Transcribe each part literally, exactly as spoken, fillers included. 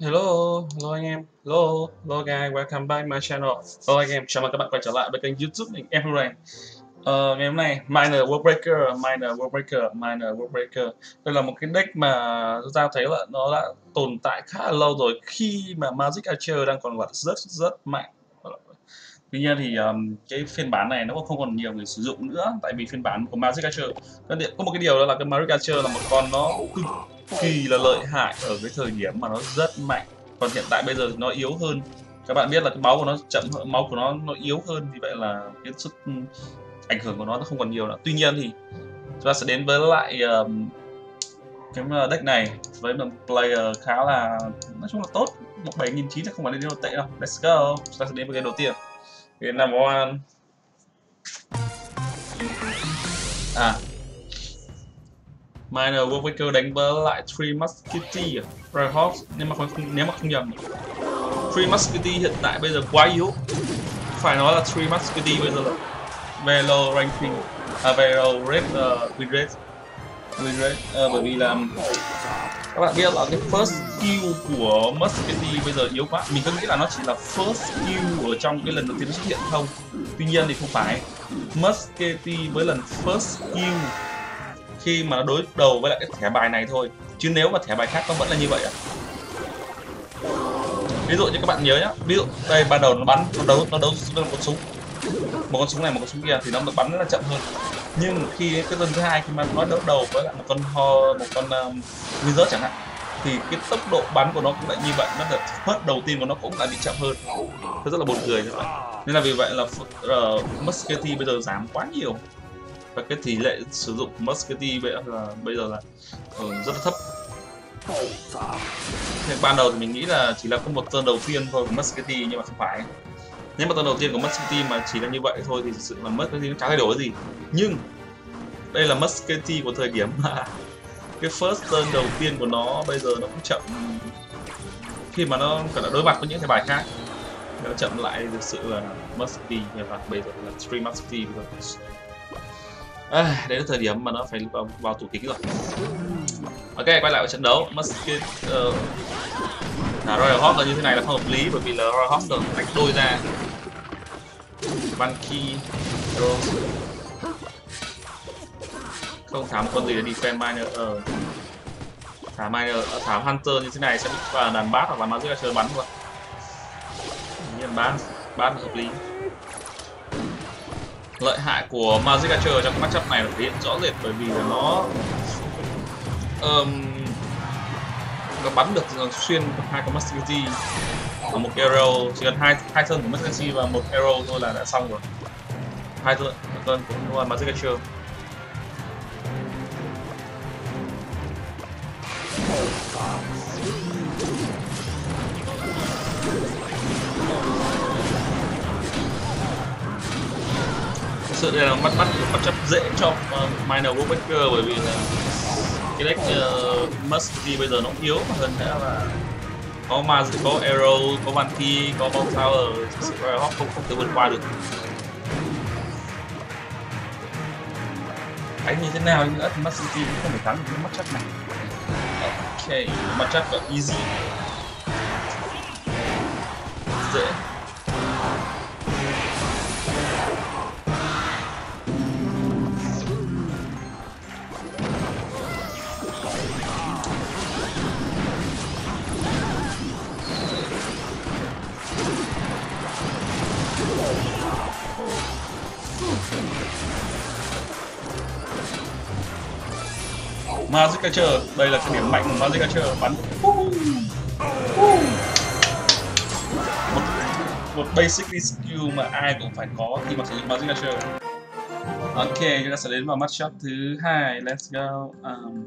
Hello, hello anh em, hello, hello guys, welcome back my channel. Hello anh em, chào mừng các bạn quay trở lại với kênh YouTube mình em Jiren. Uh, ngày hôm nay Miner Wall breaker, Miner Wall breaker, Miner Wall breaker. Đây là một cái deck mà chúng ta thấy là nó đã tồn tại khá là lâu rồi khi mà Magic Archer đang còn là rất rất mạnh. Tuy nhiên thì um, cái phiên bản này nó cũng không còn nhiều người sử dụng nữa, tại vì phiên bản của Magic Catcher có một cái điều đó là cái Magic Catcher là một con nó cực kỳ là lợi hại ở cái thời điểm mà nó rất mạnh. Còn hiện tại bây giờ nó yếu hơn. Các bạn biết là cái máu của nó chậm hơn, máu của nó nó yếu hơn, vì vậy là cái sức ảnh hưởng của nó nó không còn nhiều nữa. Tuy nhiên thì chúng ta sẽ đến với lại um, cái deck này với một player khá là nói chung là tốt, một bảy nghìn chín không phải là điều tệ đâu. Let's go, chúng ta sẽ đến với cái đầu tiên. Cái number one. À Miner Wall breaker đánh với lại three Musketeer, Royal Hotser, nhưng mà không, nếu mà không nhầm three Musketeer hiện tại bây giờ quá yếu. Phải nói là three Musketeer bây giờ là về low ranking, à về low rate, uh, win rate, win rate uh, bởi vì là các bạn biết là cái first skill của Masticity bây giờ yếu quá. Mình cứ nghĩ là nó chỉ là first skill ở trong cái lần đầu tiên nó xuất hiện không. Tuy nhiên thì không phải. Masticity với lần first skill khi mà nó đối đầu với lại cái thẻ bài này thôi. Chứ nếu mà thẻ bài khác nó vẫn là như vậy ạ. À? Ví dụ như các bạn nhớ nhá. Ví dụ đây ban đầu nó bắn, nó đấu, nó đấu với một con súng. Một con súng này, một con súng kia thì nó bắn rất là chậm hơn. Nhưng khi cái lần thứ hai khi mà nó đấu đầu với lại một con ho, một con um, wizard chẳng hạn, thì cái tốc độ bắn của nó cũng lại như vậy, nó là phát đầu tiên của nó cũng lại bị chậm hơn. Nó rất là buồn cười các bạn. Nên là vì vậy là uh, Musketeer bây giờ giảm quá nhiều và cái tỷ lệ sử dụng Musketeer bây giờ là bây giờ là uh, rất là thấp. Thế ban đầu thì mình nghĩ là chỉ là có một turn đầu tiên thôi của Musketeer, nhưng mà không phải. Nếu mà tuần đầu tiên của Masticity mà chỉ là như vậy thôi thì thực sự là Masticity nó chẳng thay đổi gì. Nhưng đây là Masticity của thời điểm mà cái first turn đầu tiên của nó bây giờ nó cũng chậm. Khi mà nó cần đối mặt với những cái bài khác, nó chậm lại. Thực sự là Masticity và bây giờ là three Masticity rồi. À, đấy là thời điểm mà nó phải vào, vào tủ kính rồi. Ok, quay lại với trận đấu. Masticity uh... à, Royal Hotser như thế này là không hợp lý, bởi vì là Royal Hotser đánh đôi ra Banky không thả một con gì để defend Miner. Ờ. Thả Miner, thả Hunter như thế này sẽ bị vào đàn bát hoặc là nó sẽ chơi bắn luôn. Nhưng bát, bát là hợp lý. Lợi hại của Magic Archer trong matchup này là thể hiện rõ rệt, bởi vì là nó um, nó bắn được xuyên hai con Masticity và một arrow, chỉ cần hai hai thân của Masticity và một arrow thôi là đã xong rồi. Hai thân, một thân của Magic Catcher. Thực sự đây là bắt bắt bắt chấp dễ cho uh, Miner Wall breaker, bởi vì là cái deck uh, Musty bây giờ nó yếu mà hơn nữa là có Magic, có arrow, có Banky, có Ball Tower, sự Royal Hawk không không thể vượt qua được. Đánh như thế nào nhưng nữa thì Musty cũng không thể thắng được mắt chắc này. Ok, mặt chắc là easy, dễ. Magic Catcher, đây là cái điểm mạnh của Magic Catcher, bắn một, một basic skill mà ai cũng phải có khi mà sử dụng Magic Catcher. Ok, chúng ta sẽ đến vào matchup thứ hai. Let's go. Um...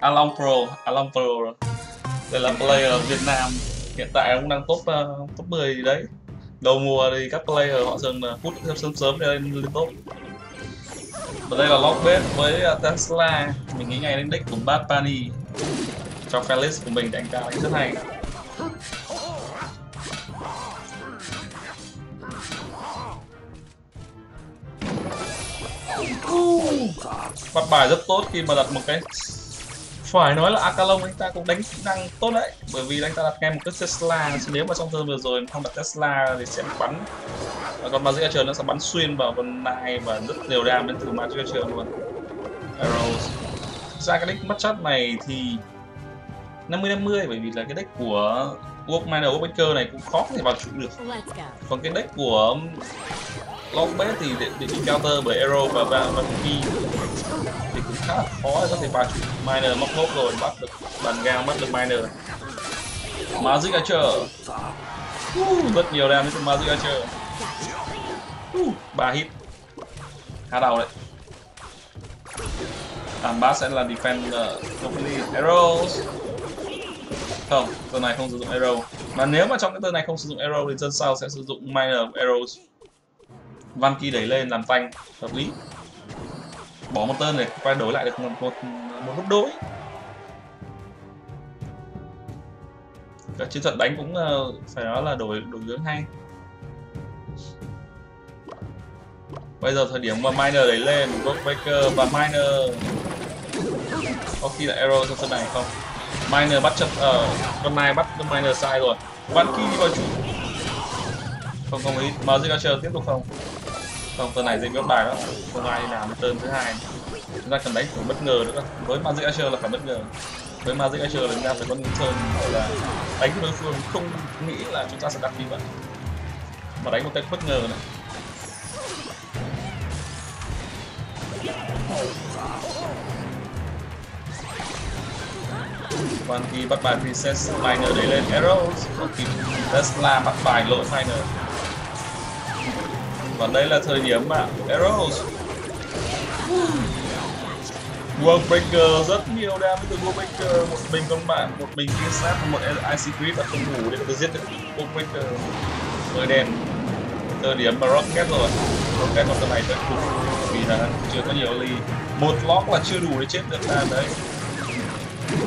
Alonpro, Alonpro rồi. Đây là player Việt Nam hiện tại cũng đang top uh, top mười gì đấy. Đầu mùa thì các player họ thường là put sớm sớm lên lên top. Và đây là Lockbait với Tesla. Mình nghĩ ngay đến deck của Bad Bunny. Trong fanlist của mình đánh cao đánh rất hay. Phát bài rất tốt khi mà đặt một cái phải nói là Akalong anh ta cũng đánh kỹ năng tốt đấy, bởi vì anh ta đặt ngay một cái Tesla. Nếu mà trong turn vừa rồi không đặt Tesla thì sẽ bắn, và còn Magic Archer nó sẽ bắn xuyên vào vân này và rất nhiều đam đến từ Magic Archer luôn. Arrows. Thực ra cái deck matchup này thì năm mươi năm mươi, bởi vì là cái deck của Miner Wall breaker này cũng khó có thể vào trụ được. Còn cái deck của Longbase thì để, để bị counter bởi Arrow và và, và Banky thì cũng khá là khó để có thể vào trụ. Miner móc mốc rồi, bắt được bàn gang, bắt được Miner. Magic Archer. Uh, rất nhiều đam đến từ Magic Archer. Uh, ba hit. Khá đầu đấy. Làm bát sẽ là defender company. Arrows. Không, turn này không sử dụng arrow. Mà nếu mà trong cái turn này không sử dụng arrow thì turn sau sẽ sử dụng minor arrows. Banky đẩy lên làm phanh, hợp lý. Bỏ một turn này, quay đổi lại được một một, một lúc đối. Các chiến thuật đánh cũng uh, phải nói là đổi đổi hướng hay. Bây giờ thời điểm mà Miner đẩy lên, Walkmaker và Miner có khi là arrow trong sân này không? Miner bắt chật ở uh, con này bắt Miner sai rồi. Banky đi vào trụ. Không không ý, Magic Archer tiếp tục không? Không, tên này dễ bị bài lắm. Không ai làm tên thứ hai. Chúng ta cần đánh phải bất ngờ nữa. Với Magic Archer là phải bất ngờ. Với Magic Archer là chúng ta phải có những turn gọi là đánh đối phương không nghĩ là chúng ta sẽ đặt như vậy. Mà đánh một cách bất ngờ này. Banky bắt bài Princess, Miner đẩy lên Arrows, không kịp Tesla bắt bài lỗi Miner. Và đây là thời điểm mà Arrows. Walkmaker rất nhiều đam với từ Walkmaker. Một mình con bạn, một mình kia sát, một i xê Creep đã không ngủ để có thể giết được Walkmaker. Hơi đen. Thời điểm mà Rocket rồi. Rocket còn cái này rất khủng vì là chưa có nhiều ly. Một lock là chưa đủ để chết được đam đấy.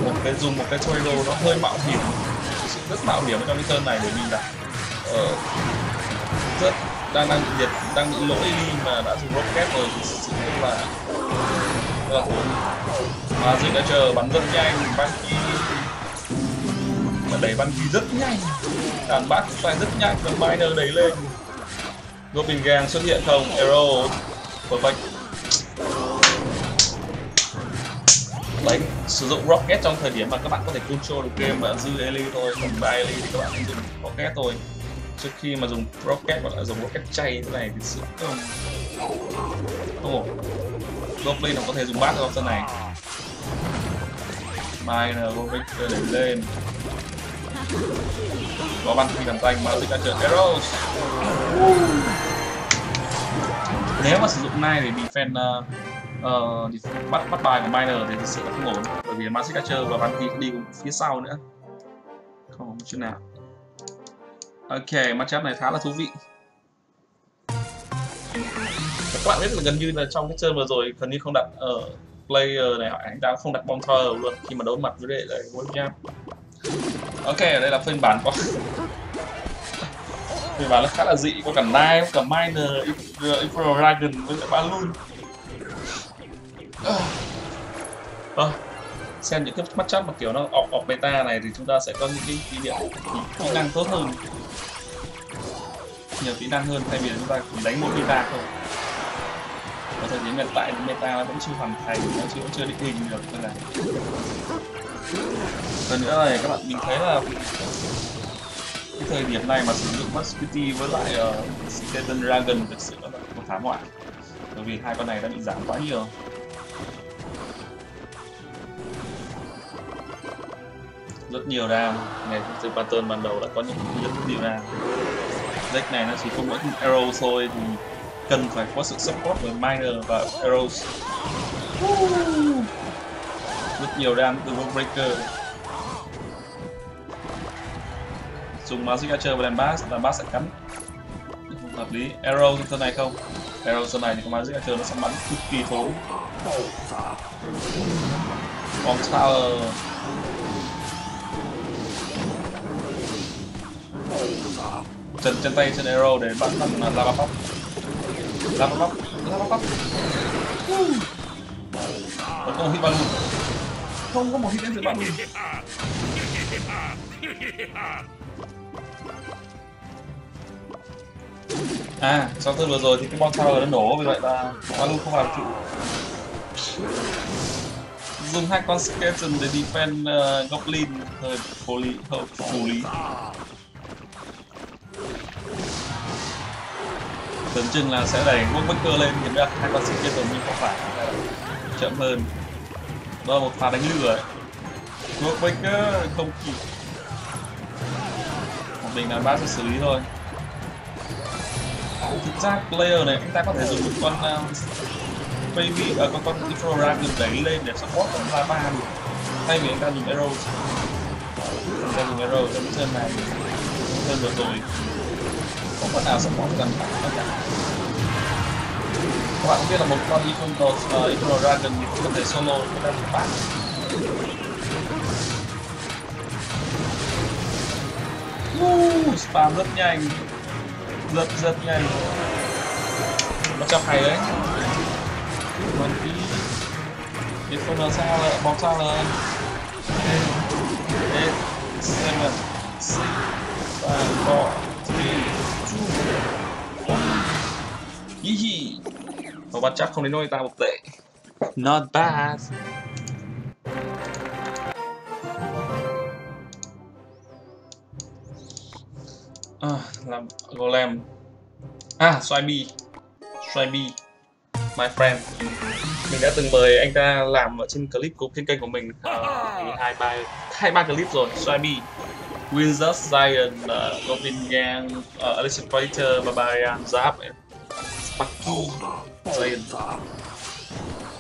Một cái dùng một cái trôi đồ nó hơi mạo hiểm, sự rất mạo hiểm trong cái turn này, bởi vì là uh, rất đang đang bị liệt, đang bị lỗi đi mà đã dùng rocket rồi thì sự rất là là khốn. Magic Catcher bắn rất nhanh, Banky mà đẩy Banky rất nhanh, đàn bát xoay rất nhanh, còn Miner đẩy lên. Robin Gang xuất hiện không? Arrow perfect. Đánh sử dụng rocket trong thời điểm mà các bạn có thể control được game và dư eli thôi, còn ba eli thì các bạn dùng rocket thôi. Trước khi mà dùng rocket hoặc là dùng rocket chay thế này thì sự không không ổn. Goblin nó có thể dùng bát ở trong này. Miner Wall breaker đẩy lên. Có bắn khi làm tanh, Magic Catcher arrows. Nếu mà sử dụng này để defend uh, Ờ, thì bắt bắt bài của Miner thì thực sự là không ổn, bởi vì Magic Catcher và Banky đi cũng phía sau nữa. Không chút nào. Ok, matchup này khá là thú vị. Các bạn biết là gần như là trong cái chơi vừa rồi gần như không đặt ở uh, player này, anh ta không đặt bom thrower luôn khi mà đối mặt với đệ lại Walkman. Ok, ở đây là phiên bản của phiên bản nó khá là dị, có cả Nine, có cả Miner, Inferno Dragon với cả Balloon. À, xem những cái matchup mà kiểu nó off off beta này thì chúng ta sẽ có những cái kỹ niệm kỹ năng tốt hơn, nhiều kỹ năng hơn, thay vì chúng ta chỉ đánh một beta thôi. Và thời điểm hiện tại meta nó vẫn chưa hoàn thành, nó chưa chưa định hình được nên là. Còn nữa này các bạn mình thấy là cái thời điểm này mà sử dụng Masticity với lại uh, skeleton dragon thực sự là một thảm họa, bởi vì hai con này đã bị giảm quá nhiều. Rất nhiều đam, ngay từ pattern ban đầu đã có những rất nhiều đam. Deck này nó chỉ không mỗi arrows thôi thì cần phải có sự support với Miner và arrows. Rất nhiều đam từ Wall breaker. Dùng Magic Archer và làm bass, làm bass sẽ cắn. Không hợp lý, arrow trong turn này không? Arrow trong này thì có Magic Archer nó sẽ bắn cực kỳ thối. Bomb tower. Chân, chân tay trên arrow để bắn thằng lava pop, lava pop, lava pop. Tấn công hit balloon. không có một hit đến từ bạn mình. À, sau tôi vừa rồi thì cái bom tower nó nổ, vì vậy là Walu không làm trụ. Dùng hai con skeleton để defend uh, goblin hơi vô lý, hơi vô lý. Tưởng chừng là sẽ đẩy Walkmaker lên thì ra hai con skeleton nhưng không phải, chậm hơn. Đó là một pha đánh lửa. Walkmaker không kịp. Một mình là bác sẽ xử lý thôi. Thực ra player này chúng ta có thể dùng một con uh, baby ở uh, con con Inferno Dragon đẩy lên để support con la ba được, thay vì anh ta dùng arrow, anh ta dùng arrow trong chân này, chân vừa rồi không có nào support cần phải tất cả. Các bạn cũng biết là một con Inferno uh, Dragon thì cũng có thể solo chúng ta được bắt. Uh, spam rất nhanh. Giật giật nhanh. Nó chọc hay đấy. Còn tí Đi không là sao lại bóng sao là eight seven six five four three two one. Mà bắt chắc không đến nỗi ta một tệ. Not bad. À, làm Golem. À, Swimmy Swimmy my friend. Mình đã từng mời anh ta làm ở trên clip của trên kênh của mình hai ba hai ba clip rồi. Swimmy Wizard Zion, uh, Robin Gang, uh, Elixir Predator, Barbarian, Zap, Sparky, Jiren.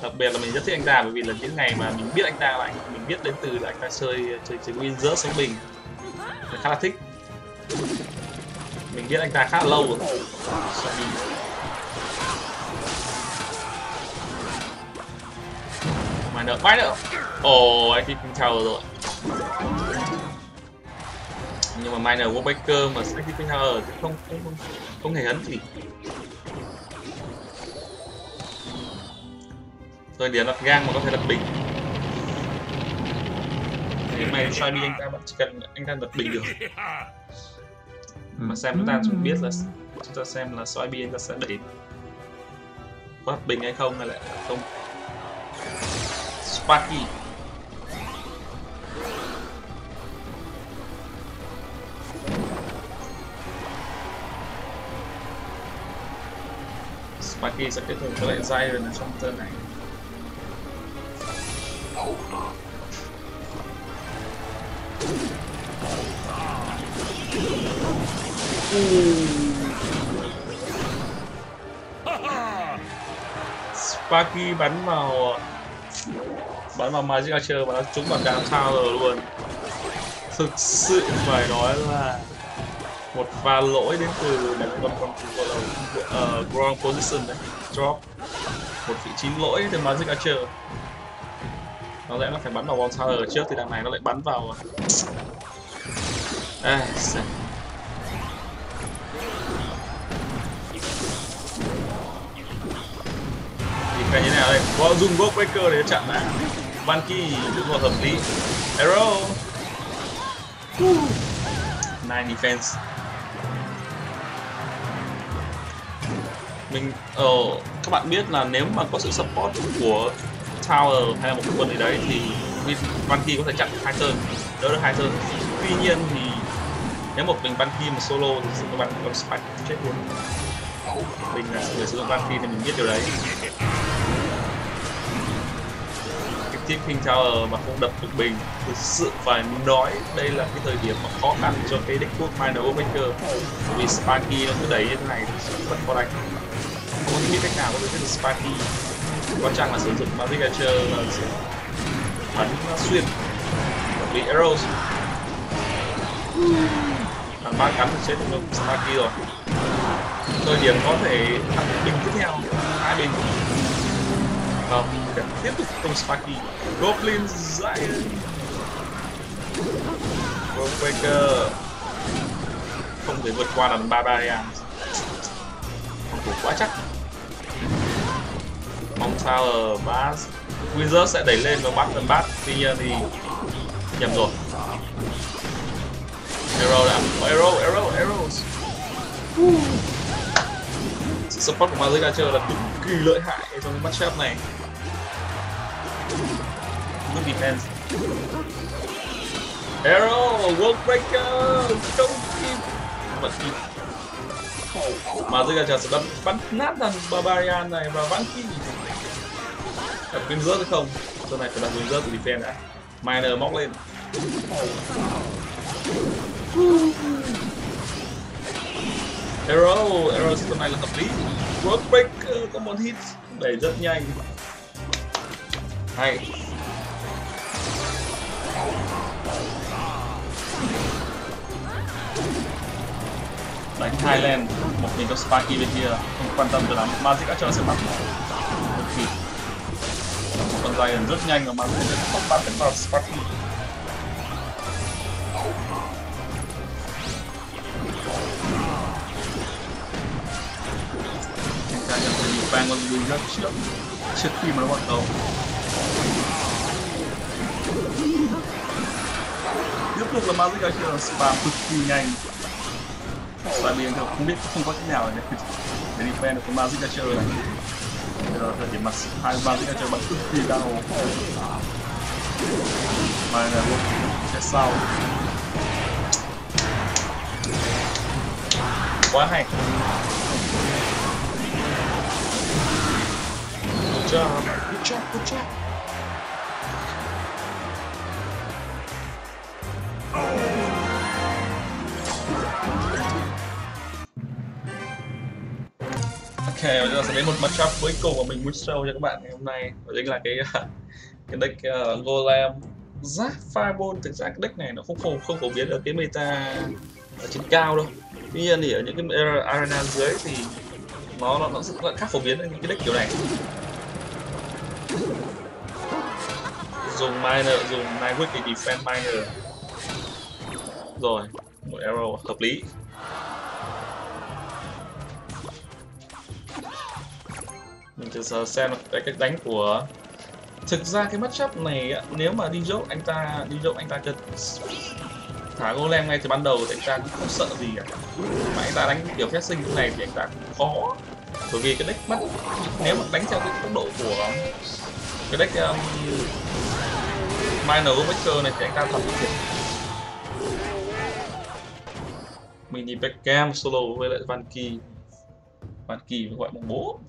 Đặc biệt là mình rất thích anh ta bởi vì là những ngày mà mình biết anh ta là anh, mình biết đến từ là anh ta chơi chơi chơi Wizard với mình, mình khá là thích. Mình biết anh ta khá lâu rồi. Sorry. Mày nợ, mày nợ. Ồ, anh King Tower rồi. Nhưng mà Miner Wall breaker mà anh King Tower thì không không không, không hề hấn gì. Rồi điểm đặt gang mà có thể đặt bình. Thì mày xoay đi anh ta vẫn chỉ cần anh ta đặt bình được. Mà xem chúng ta cũng biết là chúng ta xem là soi bi anh ta sẽ đẩy có bình hay không hay là không. Sparky Sparky sẽ kết thúc với lại Jiren trong turn này. Sparky bắn vào bắn vào Magic Archer và nó trúng vào cả tower luôn. Thực sự phải nói là một pha lỗi đến từ con con ở ground position này, drop một vị trí lỗi từ Magic Archer. Nó lẽ nó phải bắn vào wall tower trước thì đằng này nó lại bắn vào. À, cái như thế nào đây? Có dùng Walkmaker để chặn lại Banky rất là hợp lý. Arrow. Nine defense. Mình ờ oh, các bạn biết là nếu mà có sự support của tower hay là một quân gì đấy thì Banky có thể chặn hai turn, đỡ được hai turn. Tuy nhiên thì nếu một mình Banky mà solo thì các bạn còn spike chết luôn. Mình là người sử dụng Banky thì mình biết điều đấy. Cái chiếc King Tower mà không đập được bình thực sự phải nói đây là cái thời điểm mà khó khăn cho cái deck quốc Miner Wall breaker, vì Sparky nó cứ đẩy như thế này thì vẫn có đánh, không có biết cách nào có thể giết được Sparky. Có chăng là sử dụng Magic Catcher là sẽ bắn xuyên bị arrows làm ba cắn thì chết được Sparky rồi. Thời điểm có thể đặt bình tiếp theo hai bình không cần tiếp tục công Sparky. Goblin Zion Walkmaker không thể vượt qua đàn Barbarian, không thủ quá chắc. Mong sao ở Bass Wizard sẽ đẩy lên và bắt lần bát. Tuy nhiên thì nhầm rồi. Arrow đã. Oh, arrow, arrow, arrows. Sự support của Magic Archer là cực kỳ lợi hại trong matchup này. Good defense. Arrow, wall breaker, không kịp. Vẫn kịp. Magic Archer sẽ đập bắn nát thằng Barbarian này và Banky. Đập Wizard rớt hay không? Chỗ này phải đặt Wizard rớt của defense đã. Miner móc lên. Arrow, Arrow system này là hợp lý. World Breaker có một hit đẩy rất nhanh. Hay. Đánh Thailand, một mình cho Sparky bên kia không quan tâm được lắm. Magic Archer sẽ bắt một khi. Con Jiren rất nhanh và Magic Archer không bắt được vào Sparky. Bang con Jiren rất trước trước khi mà nó bắt đầu. Tiếp tục là Magic Archer spam cực kỳ nhanh. Tại vì không biết không có cách nào để để defend được con Magic Archer này. Bây giờ thời điểm mà hai Magic Archer bắn cực kỳ đau. Mà là một cái sau. Quá hay. Good job, good job, good job. Ok, bây giờ sẽ đến một matchup cuối cùng mà mình muốn show cho các bạn ngày hôm nay. Đó chính là cái cái deck uh, Golem Giáp Fireball. Thực ra cái deck này nó không phổ không phổ biến ở cái meta ở trên cao đâu. Tuy nhiên thì ở những cái arena dưới thì nó nó nó rất là khác phổ biến ở những cái deck kiểu này. Dùng Miner, dùng Nightwick để defend Miner. Rồi, một arrow hợp lý. Mình thử xem cái cách đánh của... Thực ra cái matchup này nếu mà đi dốc anh ta đi dốc anh ta cần thả Golem ngay từ ban đầu thì anh ta cũng không sợ gì cả. Mà anh ta đánh kiểu phép sinh như này thì anh ta cũng khó. Bởi vì cái deck bắt nếu mà đánh theo cái tốc độ của cái deck um, Miner Wall breaker này thì anh ta thật bất thiệt. Mình đi back cam solo với lại Banky. Banky gọi bằng bố.